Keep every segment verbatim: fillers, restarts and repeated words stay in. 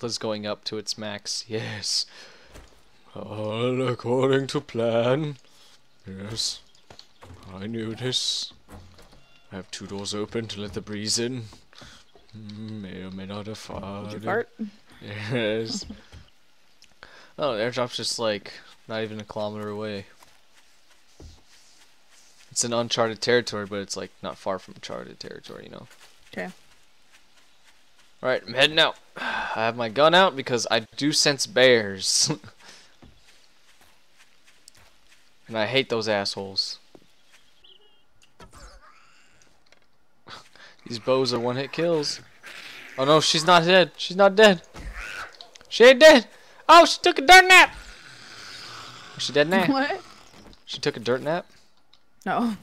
health is going up to its max. Yes. All according to plan. Yes. I knew this. I have two doors open to let the breeze in. May or may not have farted. Did you fart? Yes. Oh, the airdrop's just like not even a kilometer away. It's an uncharted territory, but it's like not far from charted territory, you know? Okay. Alright, I'm heading out. I have my gun out because I do sense bears. And I hate those assholes. These bows are one hit kills. Oh no, she's not dead. She's not dead. She ain't dead. Oh, she took a dirt nap. Is she dead now? What? She took a dirt nap? No.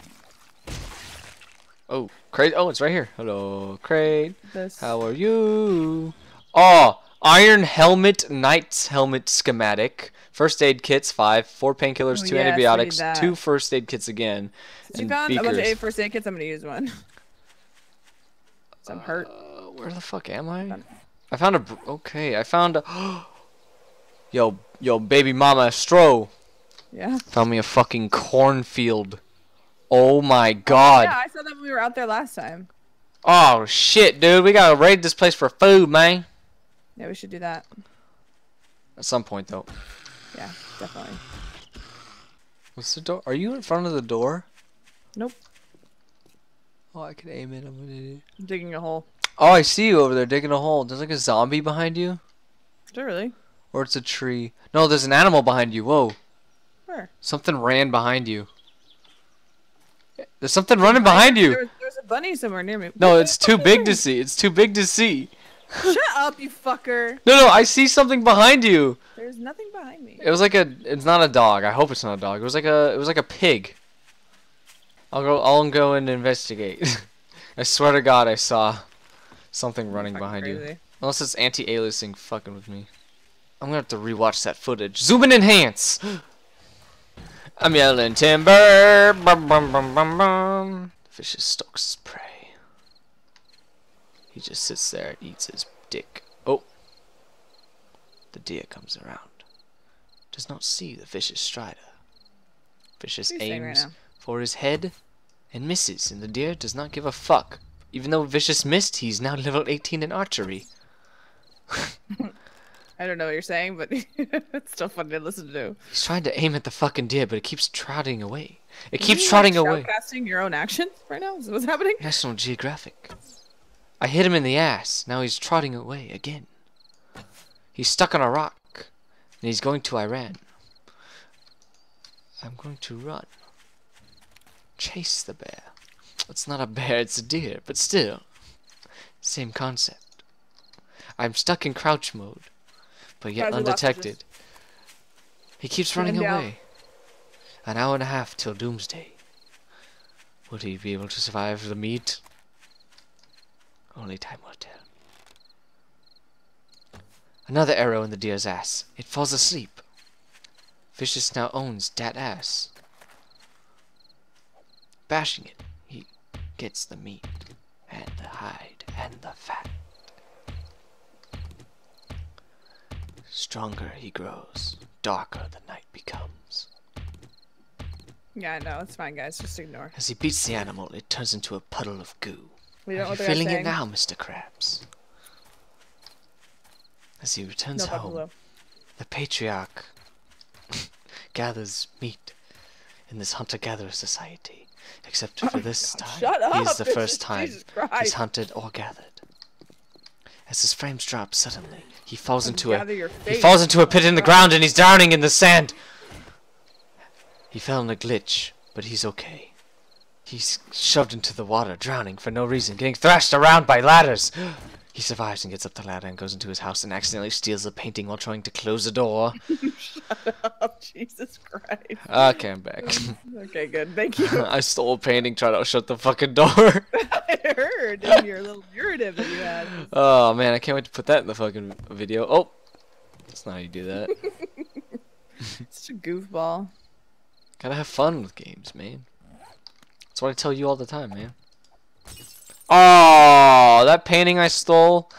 Oh, Crate. Oh, it's right here. Hello, Crate. This. How are you? Oh, Iron Helmet, Knight's Helmet Schematic. First aid kits, five. Four painkillers, oh, two yes, antibiotics, two first aid kits again. You got a bunch of eight first aid kits. I'm going to use one. I'm uh, hurt. Where the fuck am I? I found a... Okay, I found a... yo, yo, baby mama, Stro. Yeah? Found me a fucking cornfield. Oh my god. Yeah, I saw that when we were out there last time. Oh shit, dude. We gotta raid this place for food, man. Yeah, we should do that. At some point, though. Yeah, definitely. What's the door? Are you in front of the door? Nope. Oh, I can aim it. I'm gonna do it. I'm digging a hole. Oh, I see you over there digging a hole. There's like a zombie behind you. Is there really? Or it's a tree. No, there's an animal behind you. Whoa. Where? Something ran behind you. There's something running behind you. There's there a bunny somewhere near me. No, it's too big to see. It's too big to see. Shut up, you fucker. No, no, I see something behind you. There's nothing behind me. It was like a. It's not a dog. I hope it's not a dog. It was like a. It was like a pig. I'll go. I'll go and investigate. I swear to God, I saw something running behind crazy. you. Unless it's anti-aliasing fucking with me. I'm gonna have to rewatch that footage. Zoom and enhance. I'm yelling timber. Bum, bum, bum, bum, bum. Vicious stalks prey. He just sits there and eats his dick. Oh, the deer comes around. Does not see the vicious strider. Vicious aims right for his head and misses, and the deer does not give a fuck. Even though vicious missed, he's now level eighteen in archery. I don't know what you're saying, but it's still funny to listen to. He's trying to aim at the fucking deer, but it keeps trotting away. It Are keeps trotting like away. Casting your own actions right now? Is that what's happening? National Geographic. I hit him in the ass. Now he's trotting away again. He's stuck on a rock, and he's going to Iran. I'm going to run. Chase the bear. It's not a bear, it's a deer, but still. Same concept. I'm stuck in crouch mode. But yet undetected. He keeps running away. An hour and a half till doomsday. Would he be able to survive the meat? Only time will tell. Another arrow in the deer's ass. It falls asleep. Vicious now owns dat ass. Bashing it, he gets the meat and the hide and the fat. Stronger he grows, darker the night becomes. Yeah, no, it's fine, guys. Just ignore. As he beats the animal, it turns into a puddle of goo. We don't Are know you what feeling it now, Mister Krabs? As he returns no, home, the patriarch gathers meat in this hunter-gatherer society. Except for oh, this God, time, shut up. He's the it's first time he's hunted or gathered. As his frames drop suddenly, he falls into a he falls into a pit in the ground, and he's drowning in the sand. He fell in a glitch, but he's okay. He's shoved into the water, drowning for no reason, getting thrashed around by ladders. He survives and gets up the ladder and goes into his house and accidentally steals a painting while trying to close the door. Shut up, Jesus Christ. Okay, I'm back. Okay, good. Thank you. I stole a painting trying to shut the fucking door. I heard in your little narrative that you had. Oh, man, I can't wait to put that in the fucking video. Oh, that's not how you do that. Such a goofball. Gotta have fun with games, man. That's what I tell you all the time, man. Oh, that painting I stole,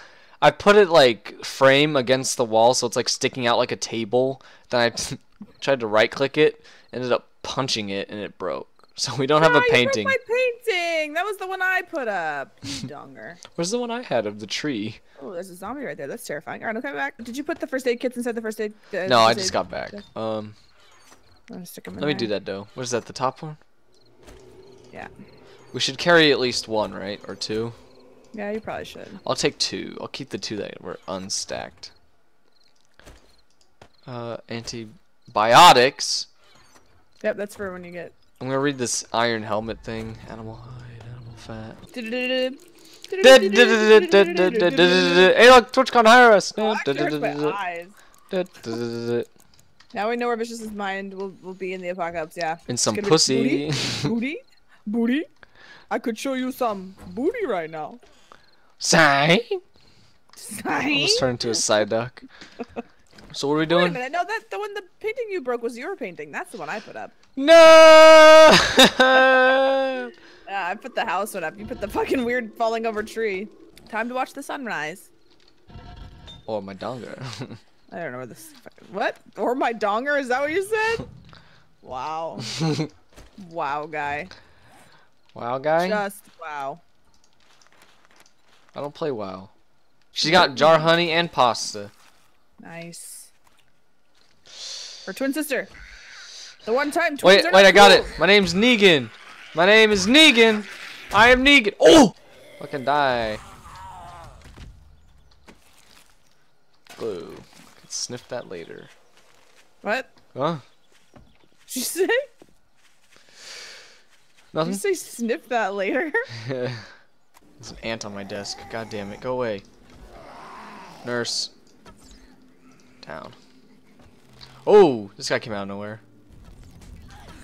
I put it like frame against the wall, so it's like sticking out like a table. Then I t tried to right click it, ended up punching it, and it broke. So we don't no, have a painting. You broke my painting. That was the one I put up. Donger. Where's the one I had of the tree? Oh, there's a zombie right there. That's terrifying. All right, I'll come back. Did you put the first aid kits inside the first aid? Uh, no, first I just aid got back. Stuff? Um. I'm gonna stick them in let there. me do that though. What is that? The top one? Yeah. We should carry at least one, right, or two? Yeah, you probably should. I'll take two. I'll keep the two that were unstacked. Uh, antibiotics. Yep, that's for when you get. I'm gonna read this iron helmet thing. Animal hide, animal fat. Hey, look, TwitchCon hire us. Now we know where Vicious's mind will will be in the apocalypse. Yeah. And some pussy. Booty. Booty? I could show you some booty right now. Sigh? Sigh? Let's turn into a side duck. So what are we doing? Wait a minute. No, that, the one, the painting you broke was your painting. That's the one I put up. No! uh, I put the house one up. You put the fucking weird falling over tree. Time to watch the sunrise. Or my donger. I don't know where this... What? Or my donger? Is that what you said? Wow. Wow, guy. Wow, guy? Just wow. I don't play wow. She got jar honey and pasta. Nice. Her twin sister. The one time twins. Wait, wait, I got it. My name's Negan. My name is Negan. I am Negan. Oh! Fucking die. Blue. I could sniff that later. What? Huh? What'd you say? Nothing? Did you say sniff that later? There's an ant on my desk. God damn it. Go away. Nurse. Down. Oh, this guy came out of nowhere.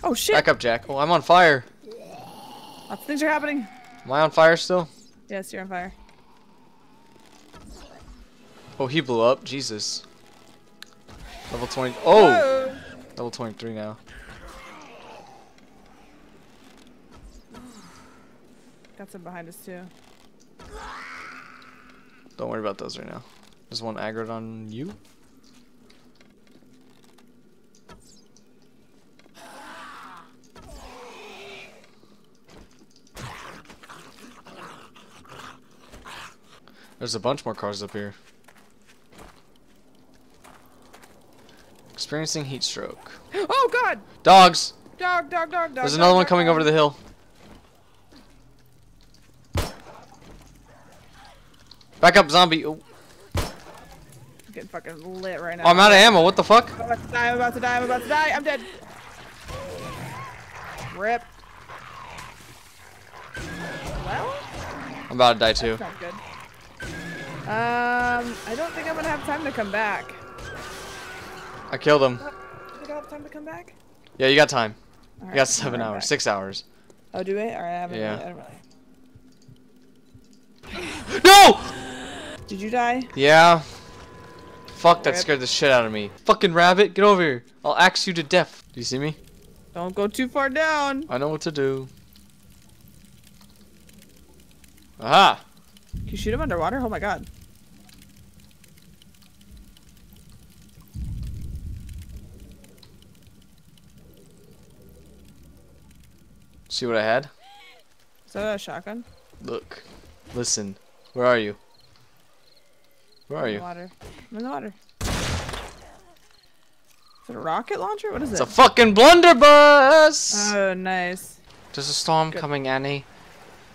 Oh, shit. Back up, Jack. Oh, I'm on fire. Lots of things are happening. Am I on fire still? Yes, you're on fire. Oh, he blew up. Jesus. Level twenty. Oh! Whoa. Level twenty-three now. Got some behind us too. Don't worry about those right now. There's one aggroed on you. There's a bunch more cars up here. Experiencing heat stroke. Oh god! Dogs! Dog, dog, dog, dog. There's another dog, one coming dog. over the hill. Back up, zombie. Oh. I'm getting fucking lit right now. Oh, I'm out of ammo. What the fuck? I'm about to die. I'm about to die. I'm about to die. I'm dead. Rip. Well? I'm about to die too. That's not good. Um, I don't think I'm gonna have time to come back. I killed him. I think I have time to come back? Yeah, you got time. Right, you got seven hours. Back. Six hours. Oh, do we? Alright, I haven't yeah. really, I don't really. No! Did you die? Yeah. Fuck, that scared the shit out of me. Fucking rabbit, get over here. I'll axe you to death. Do you see me? Don't go too far down. I know what to do. Aha! Can you shoot him underwater? Oh my god. See what I had? Is that a shotgun? Look. Listen, where are you? Where are you? Water. I'm in the water. Is it a rocket launcher? What is it's it? It's a fucking blunderbuss! Oh, nice. There's a storm Good. coming, Annie.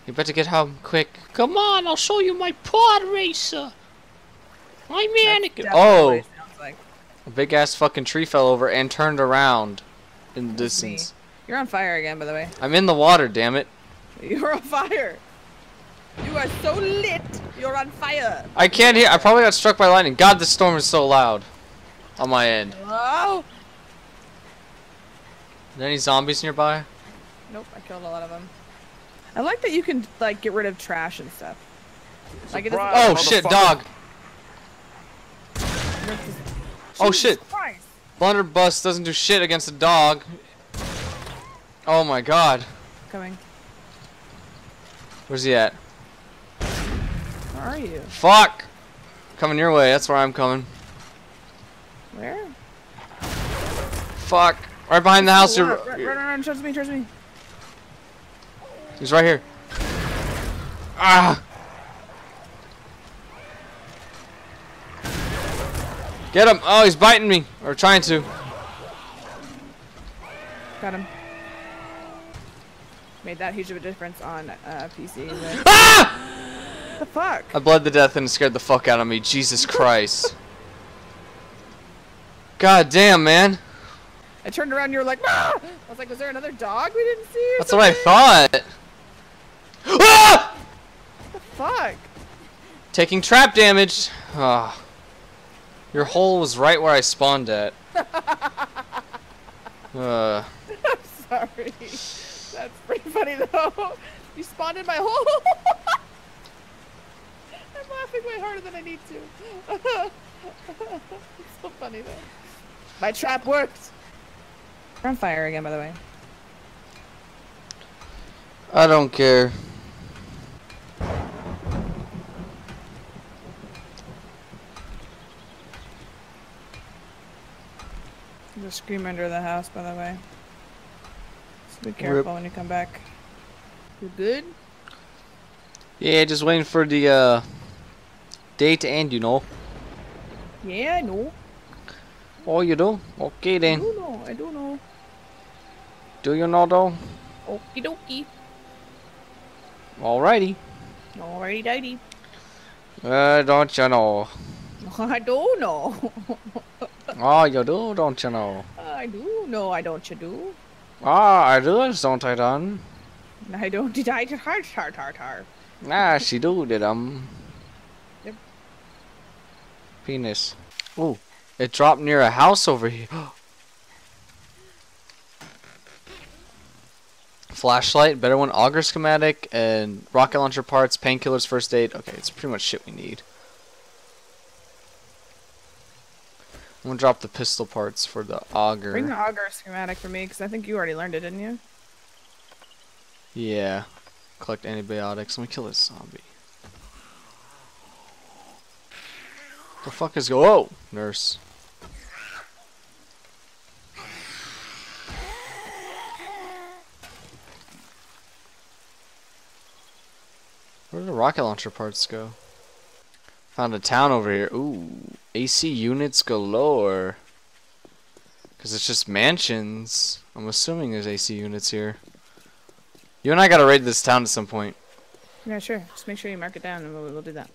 You better get home quick. Come on, I'll show you my pod racer. My mannequin. Oh! Like. A big ass fucking tree fell over and turned around in the distance. You're on fire again, by the way. I'm in the water, damn it. You're on fire. You are so lit. You're on fire. I can't hear. I probably got struck by lightning. God, this storm is so loud. On my end. Hello? Are there any zombies nearby? Nope, I killed a lot of them. I like that you can like get rid of trash and stuff. Like it oh shit, dog. Oh shit. Christ. Blunderbuss doesn't do shit against a dog. Oh my god. Coming. Where's he at? Where are you? Fuck! Coming your way, that's where I'm coming. Where? Fuck. Right behind the house. Run, run, run, run, trust me, trust me. He's right here. Ah! Get him! Oh, he's biting me. Or trying to. Got him. Made that huge of a difference on uh, P C. But... Ah! What the fuck? I bled to death and it scared the fuck out of me. Jesus Christ. God damn, man. I turned around and you were like, ah! I was like, was there another dog we didn't see? That's something? What I thought. Ah! What the fuck? Taking trap damage. Ah. Oh. Your hole was right where I spawned at. uh. I'm sorry. That's pretty funny though. You spawned in my hole. I'm laughing way harder than I need to. It's so funny though. My trap worked. We're on fire again, by the way. I don't care. There's a scream under the house, by the way. So be careful Rip. when you come back. You good? Yeah, just waiting for the uh, day to end, you know. Yeah, I know. Oh, you do? Okay then. I do know, I do know. Do you know though? Okie dokie. Alrighty. Alrighty dighty. Uh, don't you know? I do know. Oh, you do, don't you know? I do. No, I don't, you do. Ah, I do, don't I, done? I don't, did I, hard, hard, hard, hard. Nah, she do, did, um. Yep. Penis. Ooh, it dropped near a house over here. Flashlight, better one, auger schematic, and rocket launcher parts, painkillers, first aid. Okay, it's pretty much shit we need. I'm gonna drop the pistol parts for the auger. Bring the auger schematic for me, because I think you already learned it, didn't you? Yeah. Collect antibiotics. Let me kill this zombie. The fuck is go? Oh, nurse. Where did the rocket launcher parts go? Found a town over here. Ooh. A C units galore. Because it's just mansions. I'm assuming there's A C units here. You and I gotta raid this town at some point. Yeah, sure. Just make sure you mark it down and we'll, we'll do that.